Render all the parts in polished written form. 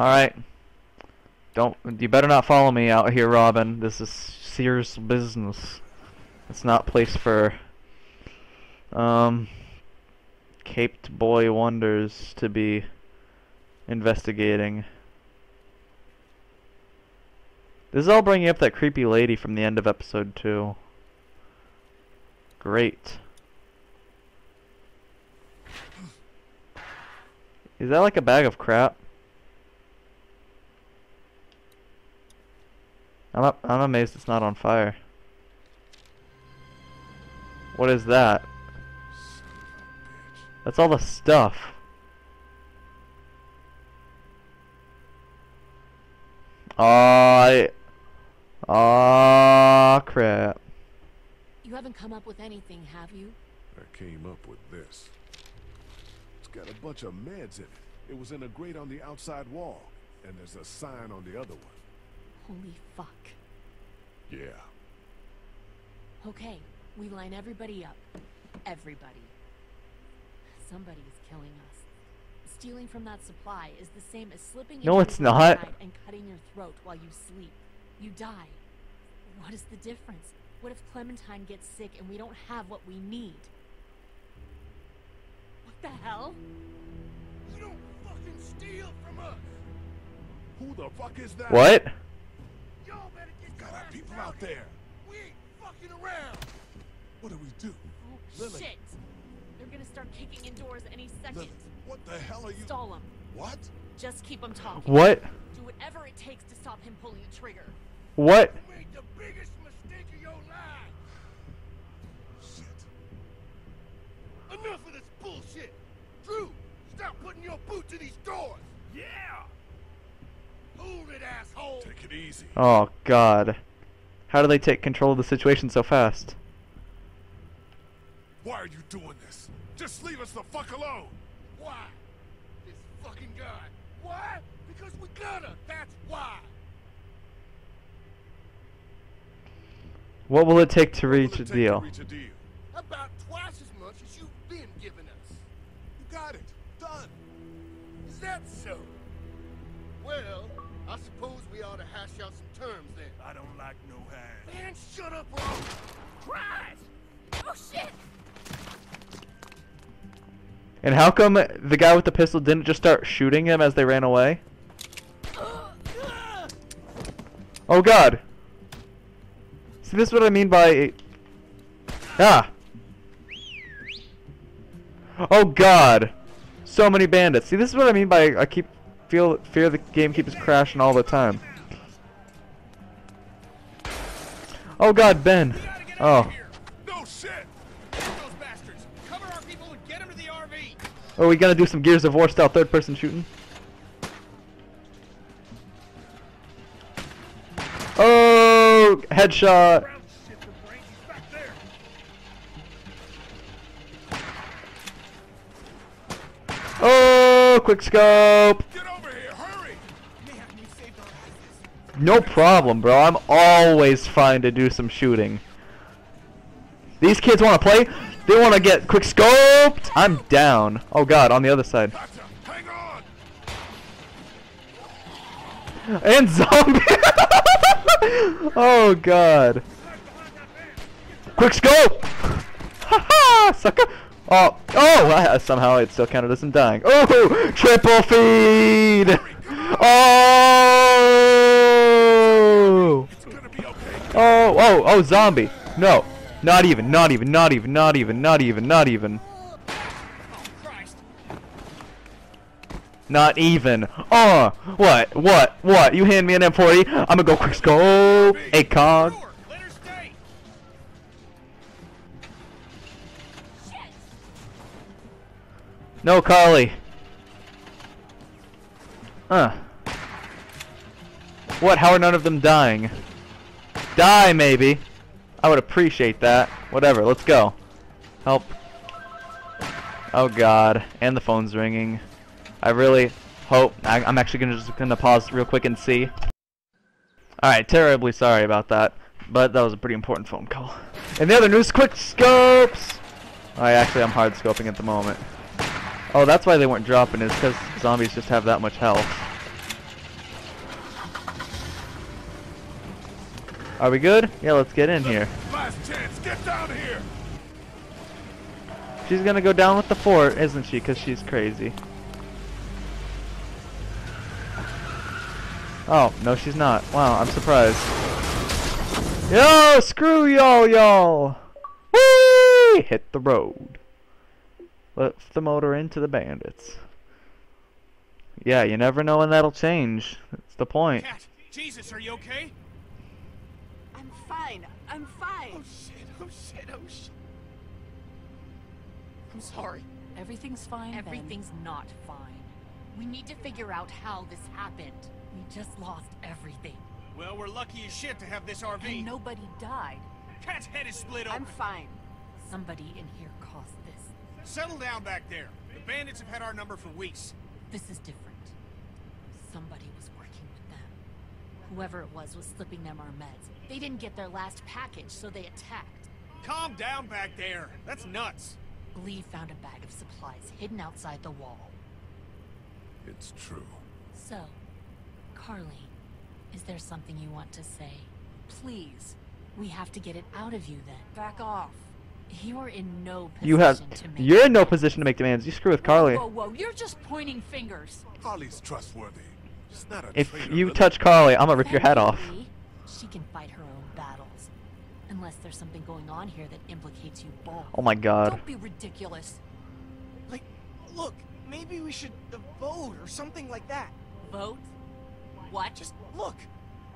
Alright. You better not follow me out here, Robin. This is serious business. It's not place for caped boy wonders to be investigating. This is all bringing up that creepy lady from the end of episode 2. Great. Is that like a bag of crap? I'm amazed it's not on fire. What is that? That's all the stuff. Ah, crap. You haven't come up with anything, have you? I came up with this. Got a bunch of meds in it. It was in a grate on the outside wall, and there's a sign on the other one. Holy fuck. Yeah. Okay, we line everybody up. Everybody. Somebody is killing us. Stealing from that supply is the same as slipping. No, it's not. And cutting your throat while you sleep. You die. What is the difference? What if Clementine gets sick and we don't have what we need? The hell? You don't fucking steal from us. Who the fuck is that? What? Y'all better get our people out there. We ain't fucking around. What do we do? Oh, Lilly. Shit. They're gonna start kicking indoors any second. Lilly, what the hell are you? Stall them. What? Just keep them talking. What? Do whatever it takes to stop him pulling the trigger. What? You made the biggest mistake of your life. Shit. Enough of this. Bullshit! Drew, stop putting your boot to these doors! Yeah! Hold it, asshole! Take it easy. Oh, God. How do they take control of the situation so fast? Why are you doing this? Just leave us the fuck alone! Why? This fucking guy. Why? Because we gotta! That's why! What will it take to reach a deal? About twice as much as you've been giving us. You got it. Done. Is that so? Well, I suppose we ought to hash out some terms then. I don't like no hash. Man, shut up, bro. Christ! Oh, shit! And how come the guy with the pistol didn't just start shooting him as they ran away? Oh, God. See, this is what I mean by... Ah! Oh God! So many bandits. See, this is what I mean by I fear the game keeps crashing all the time. Oh God, Ben. Oh. No shit. Those bastards. Cover our people and get them to the RV. Oh, we gotta do some Gears of War style third-person shooting. Oh, headshot. Oh, quick scope. Get over here, hurry. Man, you saved our asses. No problem, bro. I'm always fine to do some shooting. These kids want to play. They want to get quick scoped. I'm down. Oh God, on the other side. Hang on. And zombie. Oh God. Quick scope. Haha, sucker. Oh, somehow it still counted as him dying. Oh, triple feed! Oh! Oh, zombie. No. Not even. Not even. Oh, what? You hand me an M40, I'm gonna go quick scope, ACOG. No, Carley. Huh. What? How are none of them dying? Die, maybe. I would appreciate that. Whatever. Let's go. Help. Oh, God. And the phone's ringing. I really hope... I'm actually just gonna pause real quick and see. Alright, terribly sorry about that. But that was a pretty important phone call. And the other news, quick scopes! Alright, actually, I'm hard scoping at the moment. Oh, that's why they weren't dropping, is because zombies just have that much health. Are we good? Yeah, let's get in here. Last chance, get down here. She's gonna go down with the fort, isn't she? Because she's crazy. Oh, no she's not. Wow, I'm surprised. Yo, screw y'all, y'all! Whee! Hit the road. Lift the motor into the bandits. Yeah, you never know when that'll change. That's the point. Cat, Jesus, are you okay? I'm fine. I'm fine. Oh shit, oh shit, oh shit. I'm sorry. Everything's fine, Ben. Everything's not fine. We need to figure out how this happened. We just lost everything. Well, we're lucky as shit to have this RV. And nobody died. Cat's head is split open. I'm fine. Somebody in here caused this. Settle down back there. The bandits have had our number for weeks. This is different. Somebody was working with them. Whoever it was slipping them our meds. They didn't get their last package, so they attacked. Calm down back there. That's nuts. Lee found a bag of supplies hidden outside the wall. It's true. So, Carley, is there something you want to say? Please. We have to get it out of you then. Back off. You're in no position to make demands. You're in no position to make demands. You screw with Carley. Whoa, whoa, whoa. You're just pointing fingers. Carly's trustworthy. She's not a traitor, you touch Carley, I'm gonna rip your head off. She can fight her own battles. Unless there's something going on here that implicates you both. Oh my god. Don't be ridiculous. Like, look, maybe we should vote or something like that. Vote? What? Just look.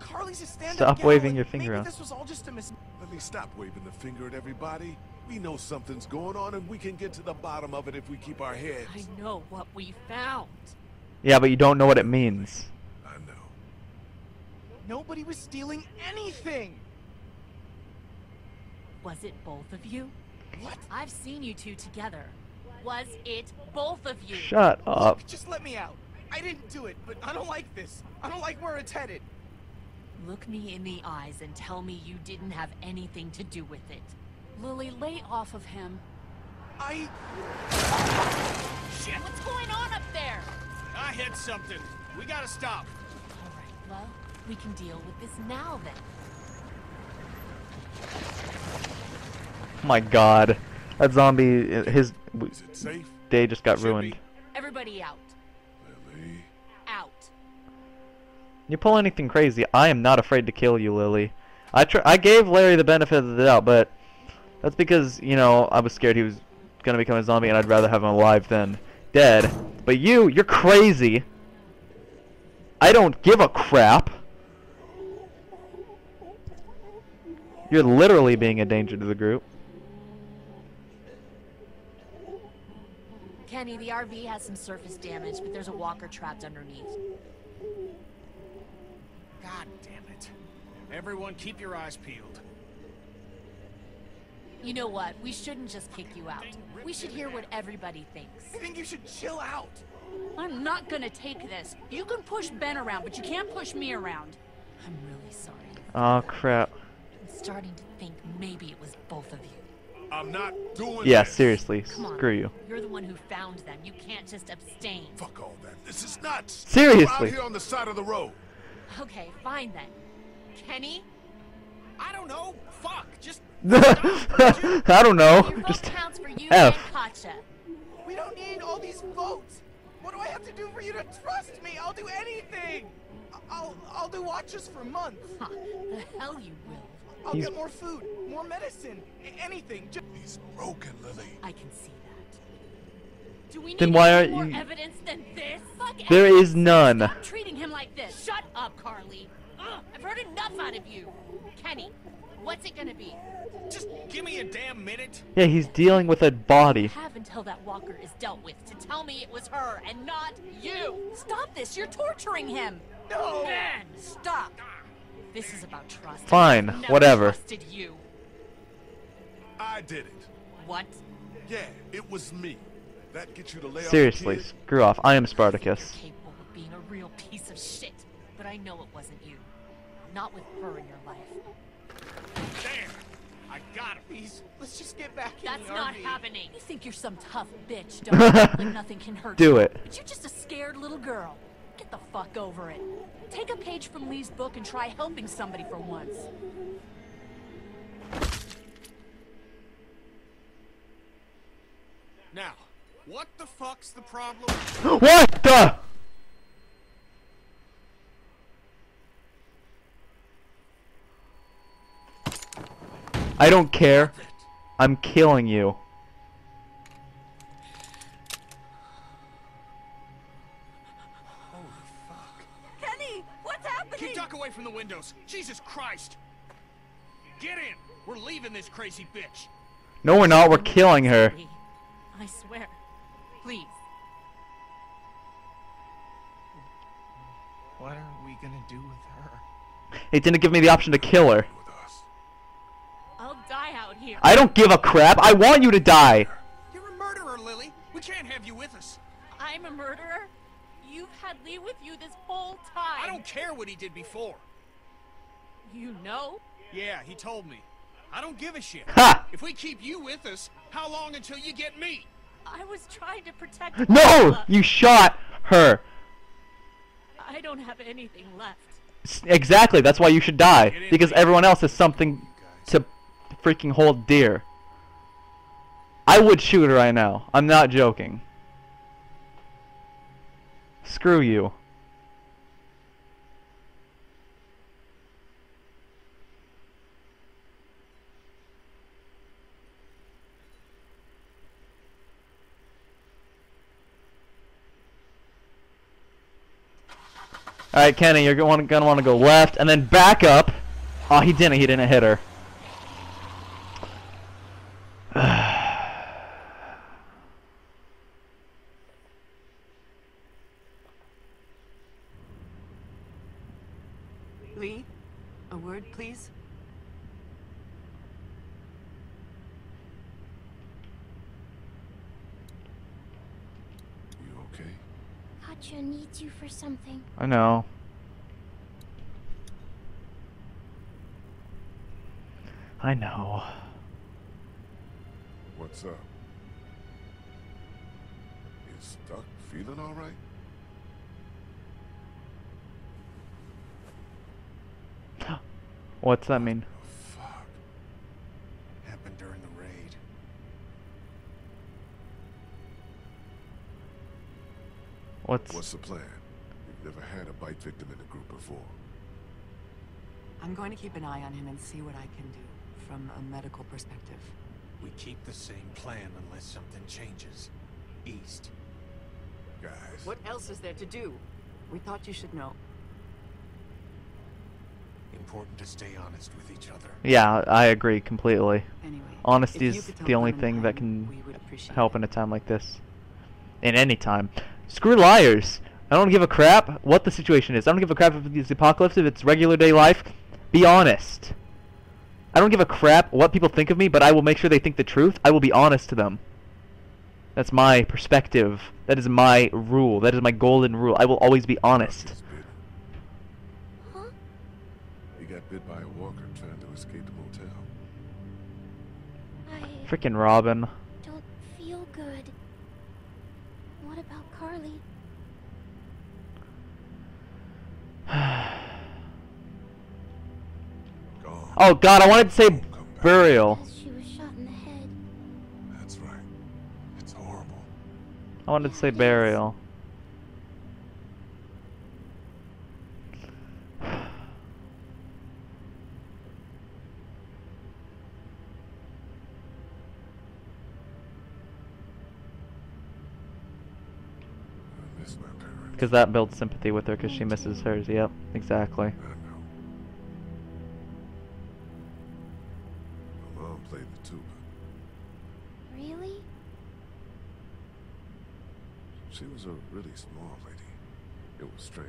Carly's a stand-up. Stop waving your finger. Maybe this was all just a mistake. Let me stop waving the finger at everybody. We know something's going on, and we can get to the bottom of it if we keep our heads. I know what we found. Yeah, but you don't know what it means. I know. Nobody was stealing anything. Was it both of you? What? I've seen you two together. Was it both of you? Shut up. Look, just let me out. I didn't do it, but I don't like this. I don't like where it's headed. Look me in the eyes and tell me you didn't have anything to do with it. Lilly, lay off of him. Shit! What's going on up there? I hit something. We gotta stop. Alright, well, we can deal with this now then. Oh my god. That zombie, his day just got ruined. Everybody out. Lilly. Out. You pull anything crazy, I am not afraid to kill you, Lilly. I gave Larry the benefit of the doubt, but that's because, you know, I was scared he was gonna become a zombie and I'd rather have him alive than dead. But you're crazy. I don't give a crap. You're literally being a danger to the group. Kenny, the RV has some surface damage, but there's a walker trapped underneath. God damn it. Everyone keep your eyes peeled. You know what? We shouldn't just kick you out. We should hear what everybody thinks. I think you should chill out. I'm not gonna take this. You can push Ben around, but you can't push me around. I'm really sorry. Oh crap. I'm starting to think maybe it was both of you. I'm not doing this. Seriously. Come on. Screw you. You're the one who found them. You can't just abstain. Fuck all that. This is nuts. Seriously. We're out here on the side of the road. Okay, fine then. Kenny? I don't know. Fuck. Just I don't know. Your vote just counts for you and Katjaa. We don't need all these votes. What do I have to do for you to trust me? I'll do anything. I'll do watches for months. Huh. The hell you will. I'll get more food, more medicine, anything. He's broken, Lilly. I can see that. Do we need more evidence than this? There is none. Stop treating him like this. Shut up, Carley. I've heard enough out of you. Kenny, what's it gonna be? Just give me a damn minute. Yeah, he's dealing with a body. Have until that walker is dealt with to tell me it was her and not you. Stop this, you're torturing him. No. Ben, stop. This is about trust. Fine, whatever. I trusted you. I did it. What? Yeah, it was me. That gets you to lay off. Seriously, screw off. I am Spartacus. You're capable of being a real piece of shit, but I know it wasn't you. Not with her in your life. Damn! I got him. Please, let's just get back in the RV. That's not happening. You think you're some tough bitch, don't you? Like nothing can hurt you. Do it. But you're just a scared little girl. Get the fuck over it. Take a page from Lee's book and try helping somebody for once. Now, what the fuck's the problem? What the? I don't care. I'm killing you. Holy fuck. Kenny, what's happening? Keep Duck away from the windows. Jesus Christ. Get in. We're leaving this crazy bitch. No, we're not. We're killing her. I swear. Please. What are we gonna do with her? It didn't give me the option to kill her. I don't give a crap. I want you to die. You're a murderer, Lilly. We can't have you with us. I'm a murderer? You've had Lee with you this whole time. I don't care what he did before. You know? Yeah, he told me. I don't give a shit. Ha! If we keep you with us, how long until you get me? I was trying to protect... No! You shot her. I don't have anything left. Exactly. That's why you should die. Because everyone else has something to... freaking hold dear. I would shoot her right now. I'm not joking. Screw you. Alright, Kenny, you're gonna want to go left and then back up. Oh, he didn't hit her. Lee, a word, please. You okay? Katjaa needs you for something. I know. I know. What's up? Is Duck feeling all right? What's that mean? Oh, fuck. Happened during the raid. What's the plan? We've never had a bite victim in the group before. I'm going to keep an eye on him and see what I can do from a medical perspective. We keep the same plan unless something changes. East. Guys. What else is there to do? We thought you should know. Important to stay honest with each other. Yeah, I agree completely. Anyway, honesty is the only thing that can help in a time like this. In any time. Screw liars. I don't give a crap what the situation is. I don't give a crap if it's the apocalypse, if it's regular day life. Be honest. I don't give a crap what people think of me, but I will make sure they think the truth. I will be honest to them. That's my perspective. That is my rule. That is my golden rule. I will always be honest. Huh? He got bit by a walker trying to escape the motel. I freaking Robin. Don't feel good. What about Carley? Oh God, I wanted to say burial. She was shot in the head. That's right. It's horrible. I wanted to say burial. Because that builds sympathy with her because she misses hers. Yep, exactly. She was a really small lady. It was strange.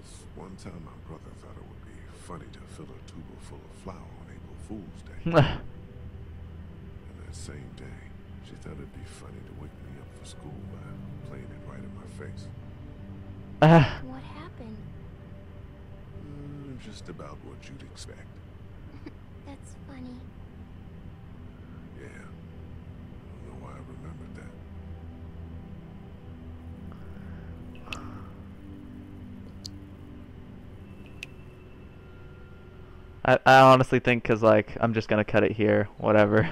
This one time my brother thought it would be funny to fill a tuba full of flour on April Fool's Day. And that same day, she thought it'd be funny to wake me up for school by playing it right in my face. What happened? Just about what you'd expect. That's funny. Yeah. I remembered that. I honestly think, cause like I'm just gonna cut it here, whatever.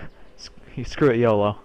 Screw it, YOLO.